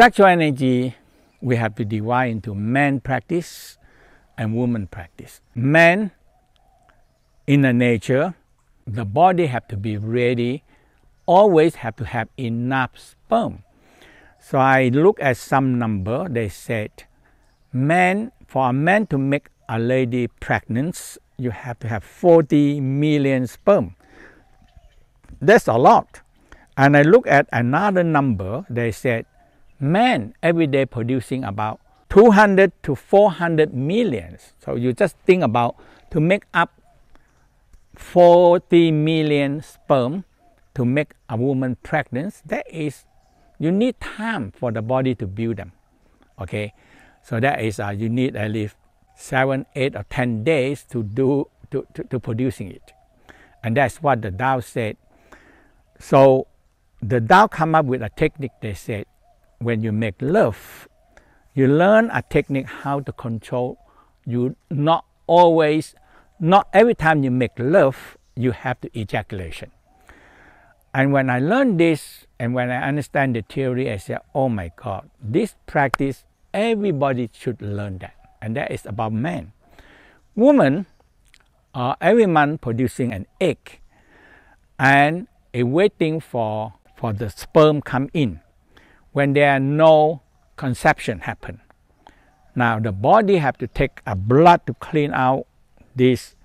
Sexual energy, we have to divide into men practice and women practice. Men, in the nature, the body have to be ready, always have to have enough sperm. So I look at some number, they said, men, for a man to make a lady pregnant, you have to have 40 million sperm. That's a lot. And I look at another number, they said, men every day producing about 200 to 400 million. So you just think about to make up 40 million sperm to make a woman pregnant, that is, you need time for the body to build them, okay? So that is, you need at least 7, 8, or 10 days to producing it. And that's what the Tao said. So the Tao come up with a technique, they said, when you make love, you learn a technique how to control. You not always, not every time you make love, you have to ejaculation. And when I learned this, and when I understand the theory, I said, oh my God, this practice, everybody should learn that. And that is about men. Women are every month producing an egg and are waiting for the sperm come in. When there are no conception happen, now the body have to take a blood to clean out this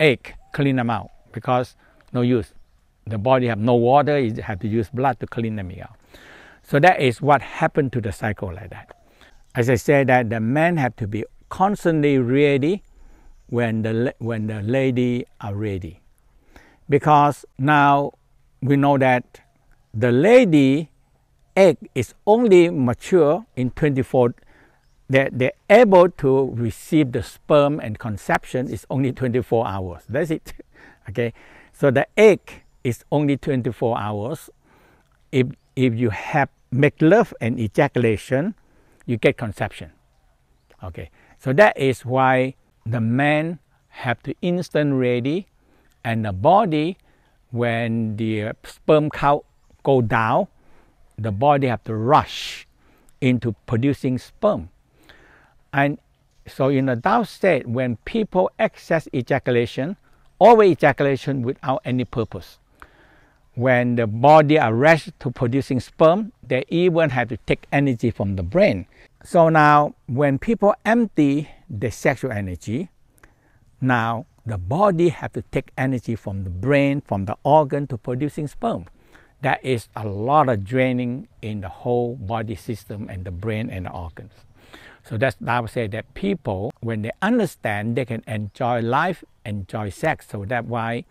egg, clean them out, because no use. The body have no water, it have to use blood to clean them out. So that is what happened to the cycle like that. As I said, that the men have to be constantly ready when the lady are ready. Because now we know that the lady egg is only mature in 24, they're able to receive the sperm and conception is only 24 hours. That's it, okay? So the egg is only 24 hours. If you have make love and ejaculation, you get conception, okay? So that is why the man have to instant ready, and the body, when the sperm count go down, the body have to rush into producing sperm. And so in the Tao state, when people excess ejaculation, always ejaculation without any purpose. When the body are rushed to producing sperm, they even have to take energy from the brain. So now when people empty the sexual energy, now the body have to take energy from the brain, from the organ to producing sperm. That is a lot of draining in the whole body system and the brain and the organs. So that's why I would say that people, when they understand, they can enjoy life, enjoy sex. So that's why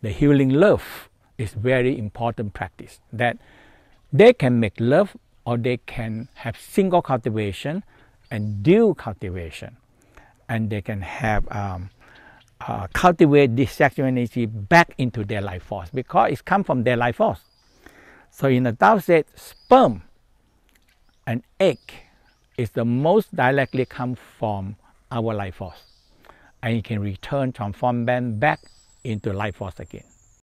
the healing love is very important practice, that they can make love or they can have single cultivation and dual cultivation. And they can have cultivate this sexual energy back into their life force, because it comes from their life force. So in the Tao said, sperm and egg is the most directly come from our life force. And you can return, transform them back into life force again.